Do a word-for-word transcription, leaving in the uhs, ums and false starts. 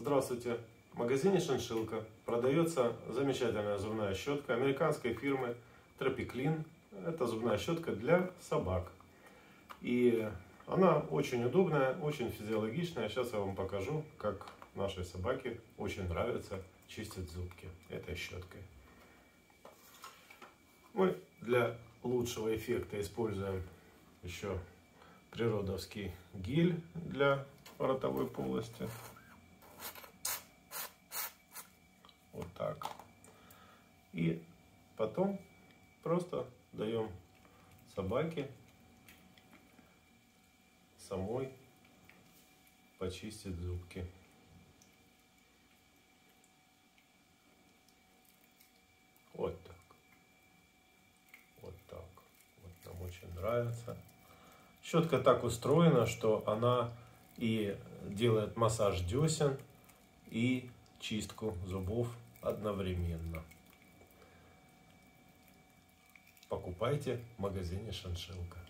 Здравствуйте! В магазине Шиншилка продается замечательная зубная щетка американской фирмы TropiClean. Это зубная щетка для собак. И она очень удобная, очень физиологичная. Сейчас я вам покажу, как нашей собаке очень нравится чистить зубки этой щеткой. Мы для лучшего эффекта используем еще природовский гель для ротовой полости. Вот так. И потом просто даем собаке самой почистить зубки. Вот так. Вот так. Вот нам очень нравится. Щетка так устроена, что она и делает массаж десен, и чистку зубов одновременно. Покупайте в магазине Шиншилка.